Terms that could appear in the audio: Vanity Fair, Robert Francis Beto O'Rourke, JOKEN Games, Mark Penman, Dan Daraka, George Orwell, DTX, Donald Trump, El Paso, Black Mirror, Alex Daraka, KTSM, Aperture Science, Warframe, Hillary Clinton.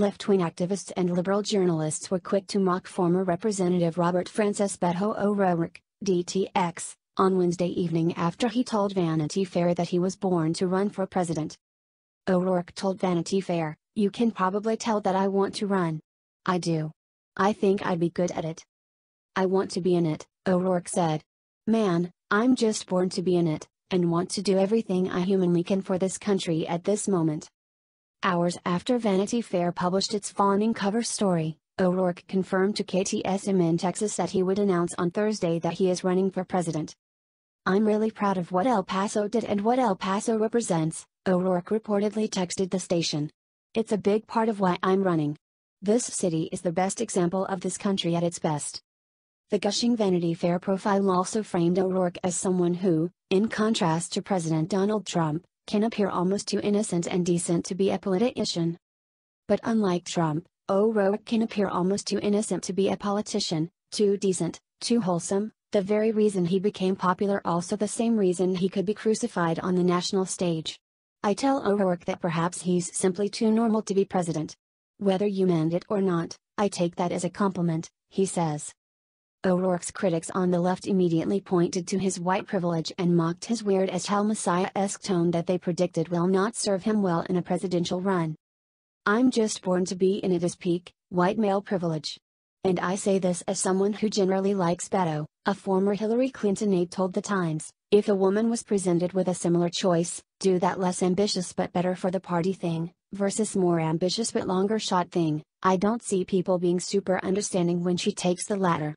left-wing activists and liberal journalists were quick to mock former Representative Robert Francis Beto O'Rourke, DTX, on Wednesday evening after he told Vanity Fair that he was born to run for president. O'Rourke told Vanity Fair, "You can probably tell that I want to run. I do. I think I'd be good at it. I want to be in it," O'Rourke said. "Man, I'm just born to be in it, and want to do everything I humanly can for this country at this moment." Hours after Vanity Fair published its fawning cover story, O'Rourke confirmed to KTSM in Texas that he would announce on Thursday that he is running for president. "I'm really proud of what El Paso did and what El Paso represents," O'Rourke reportedly texted the station. "It's a big part of why I'm running. This city is the best example of this country at its best." The gushing Vanity Fair profile also framed O'Rourke as someone who, in contrast to President Donald Trump, can appear almost too innocent and decent to be a politician. But unlike Trump, O'Rourke can appear almost too innocent to be a politician, too decent, too wholesome, the very reason he became popular, also the same reason he could be crucified on the national stage. "I tell O'Rourke that perhaps he's simply too normal to be president. Whether you meant it or not, I take that as a compliment," he says. O'Rourke's critics on the left immediately pointed to his white privilege and mocked his weird as hell messiah-esque tone that they predicted will not serve him well in a presidential run. "I'm just born to be in it is peak, white male privilege. And I say this as someone who generally likes Beto," a former Hillary Clinton aide told The Times. "If a woman was presented with a similar choice, do that less ambitious but better for the party thing, versus more ambitious but longer shot thing, I don't see people being super understanding when she takes the latter."